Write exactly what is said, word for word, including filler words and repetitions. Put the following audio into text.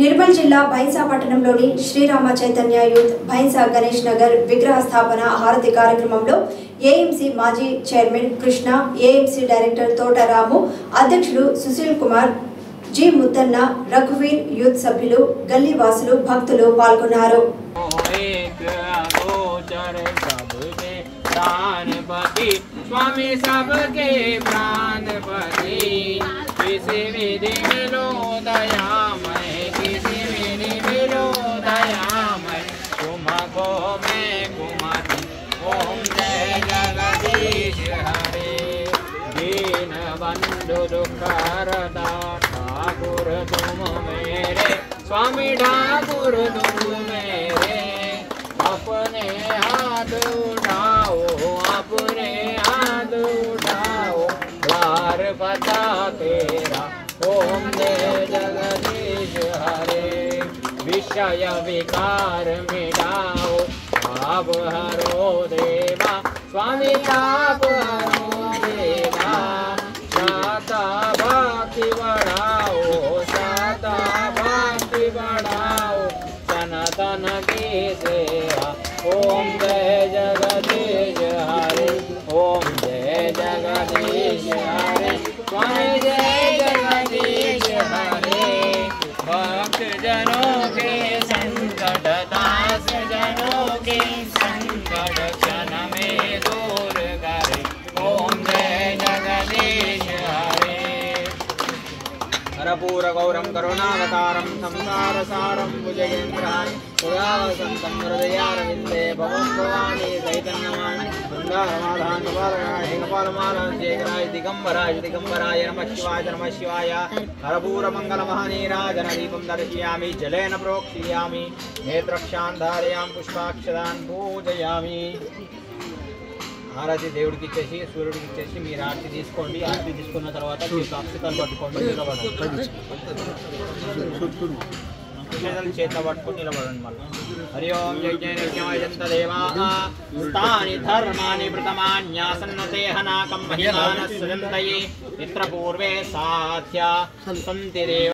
నిర్మల్ జిల్లా బైంసా పట్టణంలోని శ్రీరామ చైతన్య యూత్ బైంసా గణేష్ నగర్ విగ్రహ స్థాపన హారతి కార్యక్రమంలో ఏఎంసీ మాజీ chairman Krishna, AMC director Thotaramu, అధ్యక్షుడు సుశీల్ కుమార్, జి ముత్తన్న, రఘువీర్, యూత్ సభ్యులు, గల్లీ వాసులు, భక్తులు పాల్గొన్నారు. ठाकुर तुम मेरे स्वामी ठाकुर तुम मेरे अपने हाथ उठाओ अपने हाथ उठाओ द्वार पता तेरा ओम जय जगदीश हरे विषय विकार मिटाओ आप हरो देवा स्वामी आप हरो देवा साता भक्ति बढ़ाओ साता भक्ति बढ़ाओ सनातन की सेवा ओम जय जगदीश हरे ओम जय जगदीश हरे स्वामी जय जगदीश हरे भक्त जनों के संकट दास जनों के संकट क्षण में दूर करे ओम जय जगदीश हरे हरपूर गौरम करुणावतारम संसार सारम भुजगेन्द्राय सुधावसंतम हृदयारविंदे भवं भवानी चैतन्यवाणी गंगारमाधान गोपालराय गोपालमालां जयकराय दिगंबराय दिगंबराय नमः शिवाय नमः शिवाय हरपूरमंगलमहानीराजन दीपं दर्शयामि जलेन प्रोक्षयामि नेत्रक्षान् धारयामि पुष्पाक्षदान् पूजयामि आरती देवुडिकी इच्चेसी सूर्युडिकी इच्चेसी मीरु आरती तीसुकोंडि आरती तीसुकुन्न तर्वात साक्षिकल् पट्टुकोंडि निलबडंडि चेत पट्टुको निलबडंडि हरि ओम धर्माणि प्रतमान्यासन्नतेहनाकं महिमानस्सजन्तये यत्र पूर्वे साध्या सन्ति देव